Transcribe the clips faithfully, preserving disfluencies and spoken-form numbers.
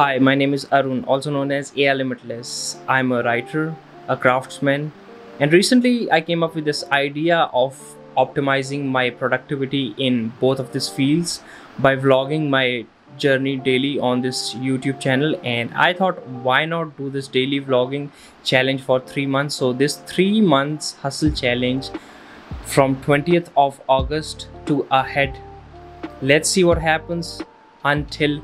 Hi, my name is Arun, also known as A I Limitless. I'm a writer, a craftsman, and recently I came up with this idea of optimizing my productivity in both of these fields by vlogging my journey daily on this YouTube channel. And I thought, why not do this daily vlogging challenge for three months? So this three months hustle challenge from twentieth of August to ahead. Let's see what happens until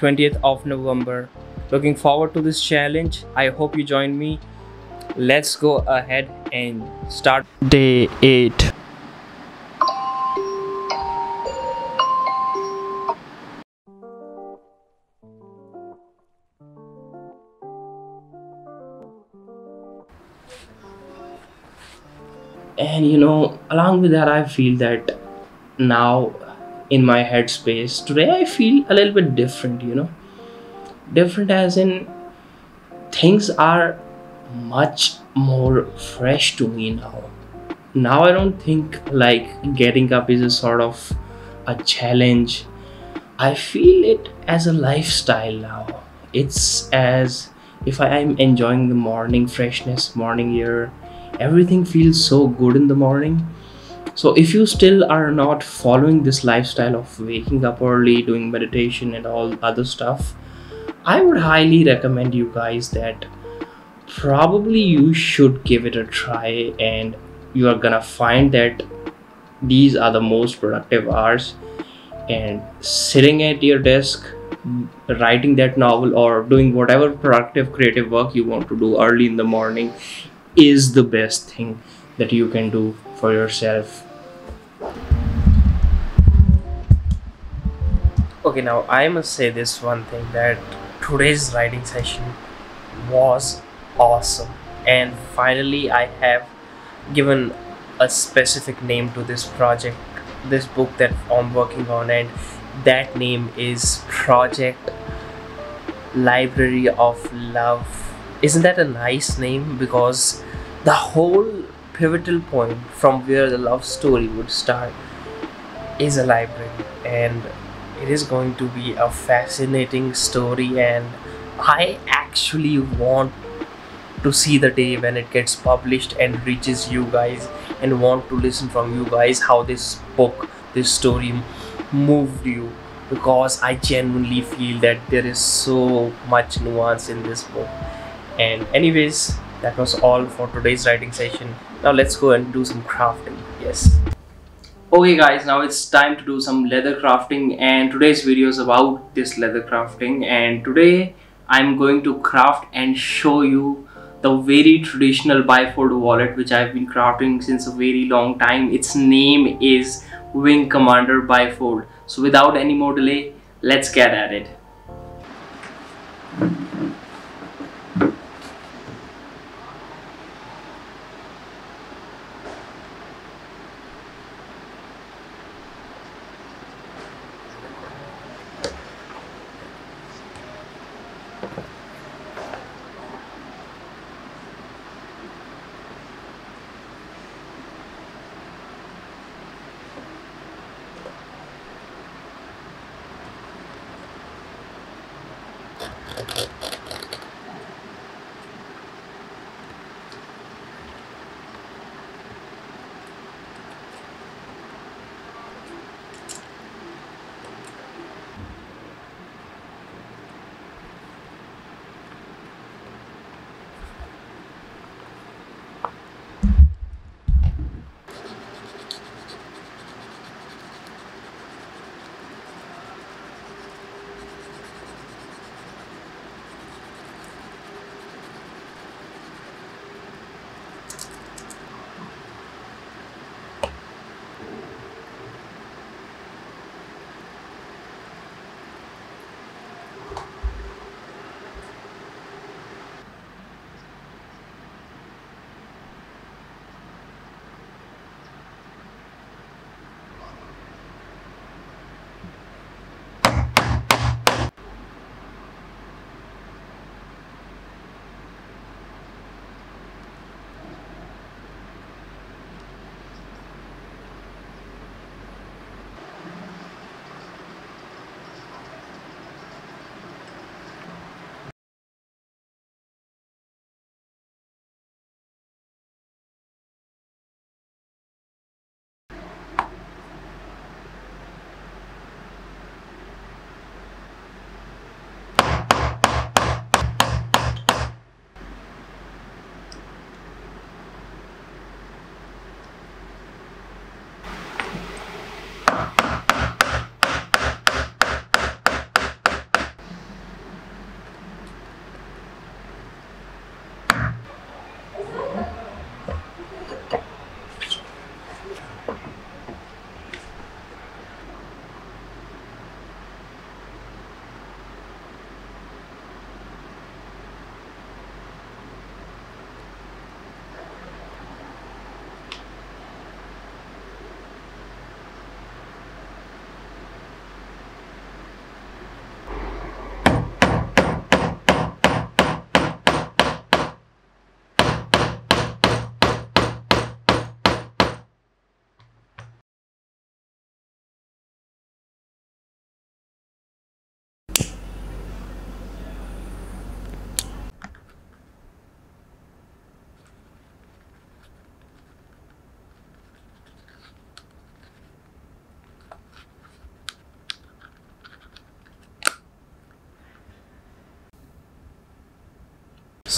twentieth of November. Looking forward to this challenge. I hope you join me. Let's go ahead and start day eight. And you know, along with that, I feel that now in my headspace today, I feel a little bit different, you know, different as in things are much more fresh to me now. Now I don't think like getting up is a sort of a challenge. I feel it as a lifestyle now. It's as if I am enjoying the morning freshness, morning air. Everything feels so good in the morning. So if you still are not following this lifestyle of waking up early, doing meditation and all other stuff, I would highly recommend you guys that probably you should give it a try, and you are gonna find that these are the most productive hours. And sitting at your desk, writing that novel or doing whatever productive creative work you want to do early in the morning is the best thing that you can do for yourself. Okay, now I must say this one thing, that today's writing session was awesome, and finally I have given a specific name to this project, this book that I'm working on, and that name is Project Library of Love. Isn't that a nice name? Because the whole pivotal point from where the love story would start is a library, and it is going to be a fascinating story, and I actually want to see the day when it gets published and reaches you guys, and want to listen from you guys how this book, this story moved you, because I genuinely feel that there is so much nuance in this book. And anyways, that was all for today's writing session. Now let's go and do some crafting. Yes. Okay guys, now it's time to do some leather crafting, and today's video is about this leather crafting. And today I'm going to craft and show you the very traditional bifold wallet which I've been crafting since a very long time. Its name is Wing Commander Bifold. So without any more delay, let's get at it.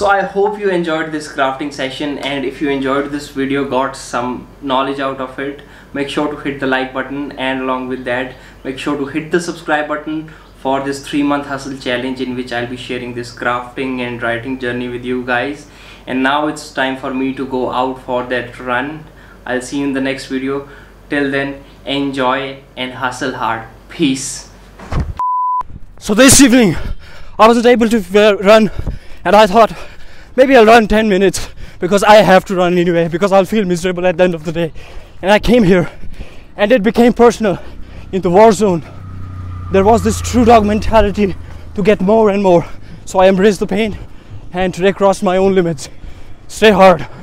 So I hope you enjoyed this crafting session, and if you enjoyed this video, got some knowledge out of it, make sure to hit the like button, and along with that make sure to hit the subscribe button for this three month hustle challenge, in which I'll be sharing this crafting and writing journey with you guys. And now it's time for me to go out for that run. I'll see you in the next video. Till then, enjoy and hustle hard. Peace. So this evening I wasn't able to run, and I thought maybe I'll run ten minutes, because I have to run anyway, because I'll feel miserable at the end of the day. And I came here and it became personal. In the war zone there was this true dog mentality to get more and more, so I embraced the pain and today crossed my own limits. Stay hard.